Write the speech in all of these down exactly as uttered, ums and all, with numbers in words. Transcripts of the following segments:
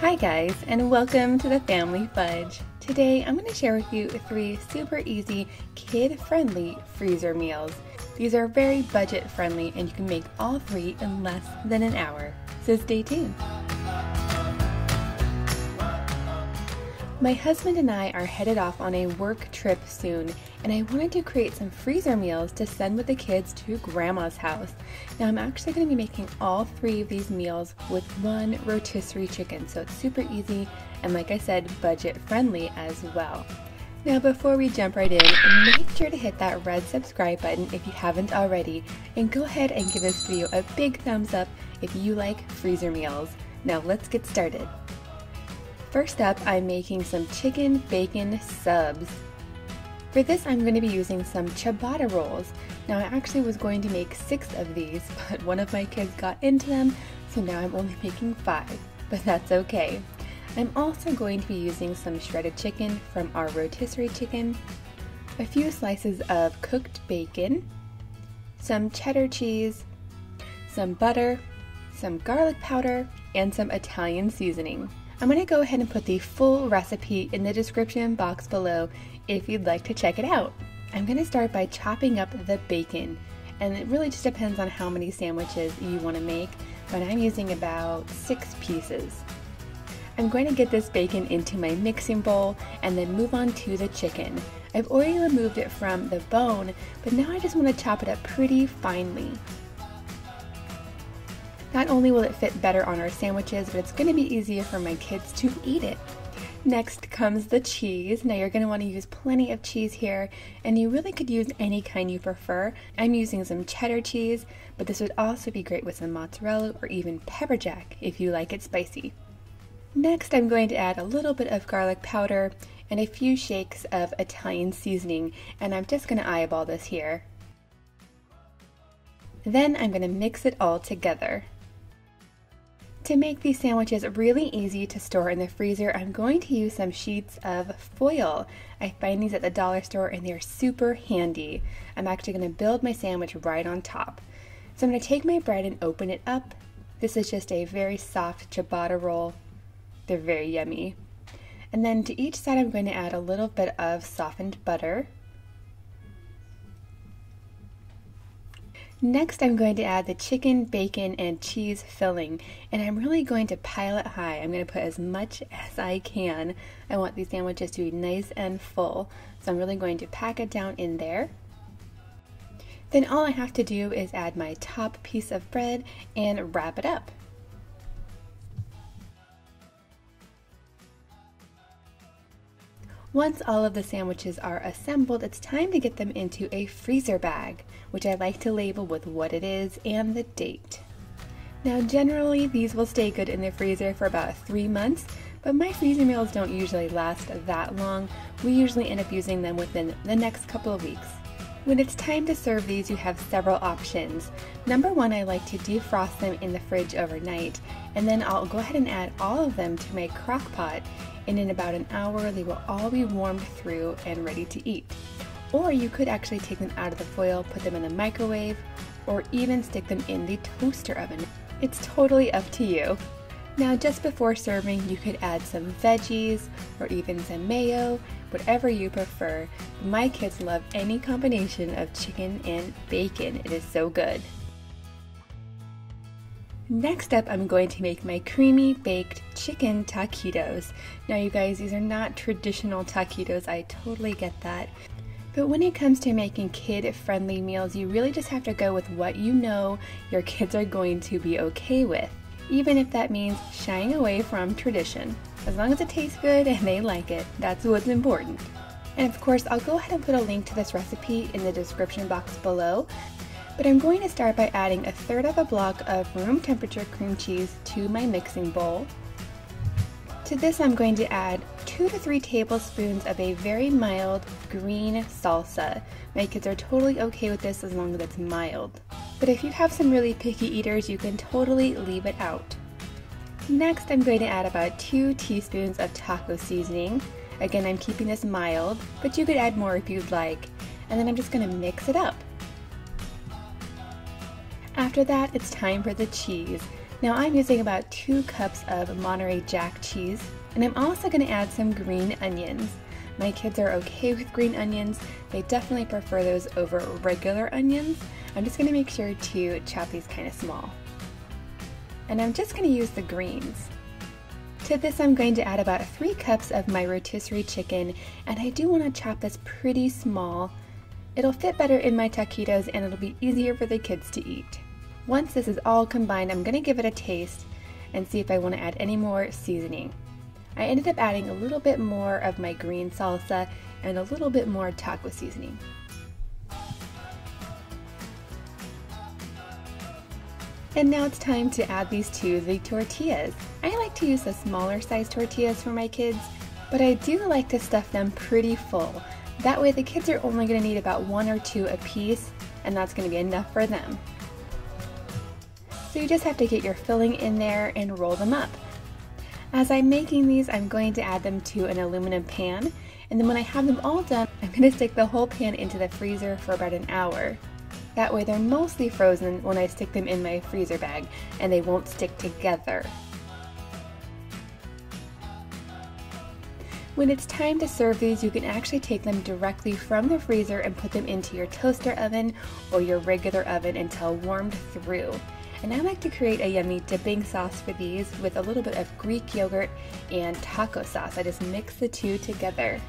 Hi guys, and welcome to The Family Fudge. Today I'm going to share with you three super easy, kid-friendly freezer meals. These are very budget-friendly and you can make all three in less than an hour, so stay tuned. My husband and I are headed off on a work trip soon, and I wanted to create some freezer meals to send with the kids to grandma's house. Now I'm actually going to be making all three of these meals with one rotisserie chicken, so it's super easy and, like I said, budget friendly as well. Now before we jump right in, make sure to hit that red subscribe button if you haven't already, and go ahead and give this video a big thumbs up if you like freezer meals. Now let's get started. First up, I'm making some chicken bacon subs. For this, I'm going to be using some ciabatta rolls. Now I actually was going to make six of these, but one of my kids got into them, so now I'm only making five, but that's okay. I'm also going to be using some shredded chicken from our rotisserie chicken, a few slices of cooked bacon, some cheddar cheese, some butter, some garlic powder, and some Italian seasoning. I'm going to go ahead and put the full recipe in the description box below if you'd like to check it out. I'm going to start by chopping up the bacon, and it really just depends on how many sandwiches you want to make, but I'm using about six pieces. I'm going to get this bacon into my mixing bowl and then move on to the chicken. I've already removed it from the bone, but now I just want to chop it up pretty finely. Not only will it fit better on our sandwiches, but it's going to be easier for my kids to eat it. Next comes the cheese. Now you're going to want to use plenty of cheese here, and you really could use any kind you prefer. I'm using some cheddar cheese, but this would also be great with some mozzarella or even pepper jack if you like it spicy. Next, I'm going to add a little bit of garlic powder and a few shakes of Italian seasoning, and I'm just going to eyeball this here. Then I'm going to mix it all together. To make these sandwiches really easy to store in the freezer, I'm going to use some sheets of foil. I find these at the dollar store and they're super handy. I'm actually going to build my sandwich right on top. So I'm going to take my bread and open it up. This is just a very soft ciabatta roll. They're very yummy. And then to each side I'm going to add a little bit of softened butter. Next, I'm going to add the chicken, bacon, and cheese filling, and I'm really going to pile it high. I'm going to put as much as I can. I want these sandwiches to be nice and full, so I'm really going to pack it down in there. Then all I have to do is add my top piece of bread and wrap it up. Once all of the sandwiches are assembled, it's time to get them into a freezer bag, which I like to label with what it is and the date. Now generally these will stay good in the freezer for about three months, but my freezer meals don't usually last that long. We usually end up using them within the next couple of weeks. When it's time to serve these, you have several options. Number one, I like to defrost them in the fridge overnight, and then I'll go ahead and add all of them to my crock pot. And in about an hour, they will all be warmed through and ready to eat. Or you could actually take them out of the foil, put them in the microwave, or even stick them in the toaster oven. It's totally up to you. Now, just before serving, you could add some veggies or even some mayo, whatever you prefer. My kids love any combination of chicken and bacon. It is so good. Next up, I'm going to make my creamy baked chicken taquitos. Now you guys, these are not traditional taquitos, I totally get that. But when it comes to making kid-friendly meals, you really just have to go with what you know your kids are going to be okay with, even if that means shying away from tradition. As long as it tastes good and they like it, that's what's important. And of course, I'll go ahead and put a link to this recipe in the description box below. But I'm going to start by adding a third of a block of room temperature cream cheese to my mixing bowl. To this I'm going to add two to three tablespoons of a very mild green salsa. My kids are totally okay with this as long as it's mild. But if you have some really picky eaters, you can totally leave it out. Next I'm going to add about two teaspoons of taco seasoning. Again, I'm keeping this mild, but you could add more if you'd like. And then I'm just going to mix it up. After that, it's time for the cheese. Now I'm using about two cups of Monterey Jack cheese, and I'm also going to add some green onions. My kids are okay with green onions. They definitely prefer those over regular onions. I'm just going to make sure to chop these kind of small. And I'm just going to use the greens. To this I'm going to add about three cups of my rotisserie chicken, and I do want to chop this pretty small. It'll fit better in my taquitos and it'll be easier for the kids to eat. Once this is all combined, I'm going to give it a taste and see if I want to add any more seasoning. I ended up adding a little bit more of my green salsa and a little bit more taco seasoning. And now it's time to add these to the tortillas. I like to use the smaller size tortillas for my kids, but I do like to stuff them pretty full. That way the kids are only going to need about one or two a piece, and that's going to be enough for them. So you just have to get your filling in there and roll them up. As I'm making these, I'm going to add them to an aluminum pan, and then when I have them all done, I'm going to stick the whole pan into the freezer for about an hour. That way they're mostly frozen when I stick them in my freezer bag, and they won't stick together. When it's time to serve these, you can actually take them directly from the freezer and put them into your toaster oven or your regular oven until warmed through. And I like to create a yummy dipping sauce for these with a little bit of Greek yogurt and taco sauce. I just mix the two together.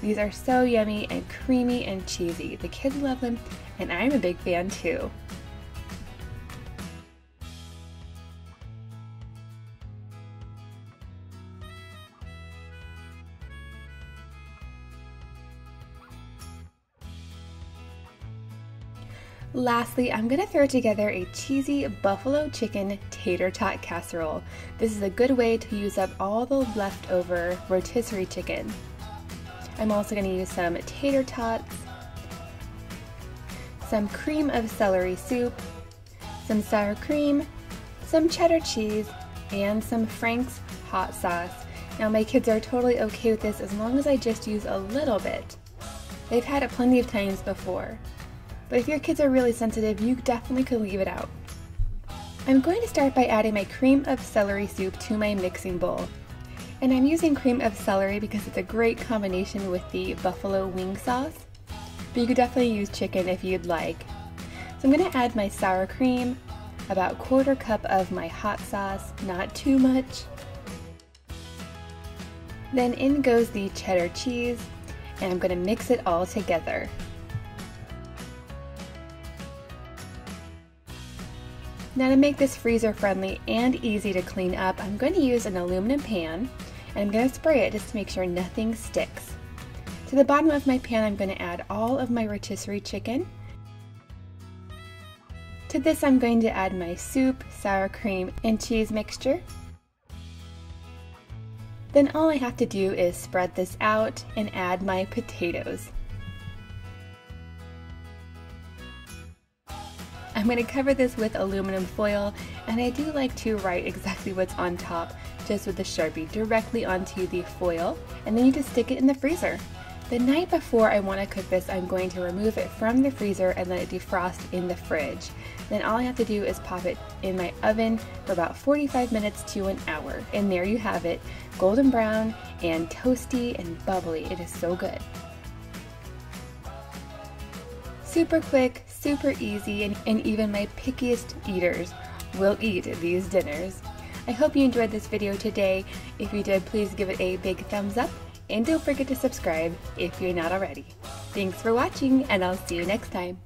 These are so yummy and creamy and cheesy. The kids love them, and I'm a big fan too. Lastly, I'm going to throw together a cheesy buffalo chicken tater tot casserole. This is a good way to use up all the leftover rotisserie chicken. I'm also going to use some tater tots, some cream of celery soup, some sour cream, some cheddar cheese, and some Frank's hot sauce. Now my kids are totally okay with this as long as I just use a little bit. They've had it plenty of times before. But if your kids are really sensitive, you definitely could leave it out. I'm going to start by adding my cream of celery soup to my mixing bowl. And I'm using cream of celery because it's a great combination with the buffalo wing sauce. But you could definitely use chicken if you'd like. So I'm going to add my sour cream, about a quarter cup of my hot sauce, not too much. Then in goes the cheddar cheese, and I'm going to mix it all together. Now to make this freezer friendly and easy to clean up, I'm going to use an aluminum pan, and I'm going to spray it just to make sure nothing sticks. To the bottom of my pan, I'm going to add all of my rotisserie chicken. To this, I'm going to add my soup, sour cream, and cheese mixture. Then all I have to do is spread this out and add my potatoes. I'm going to cover this with aluminum foil, and I do like to write exactly what's on top just with the Sharpie directly onto the foil, and then you just stick it in the freezer. The night before I want to cook this, I'm going to remove it from the freezer and let it defrost in the fridge. Then all I have to do is pop it in my oven for about forty-five minutes to an hour, and there you have it, golden brown and toasty and bubbly. It is so good. Super quick, super easy, and, and even my pickiest eaters will eat these dinners. I hope you enjoyed this video today. If you did, please give it a big thumbs up, and don't forget to subscribe if you're not already. Thanks for watching, and I'll see you next time.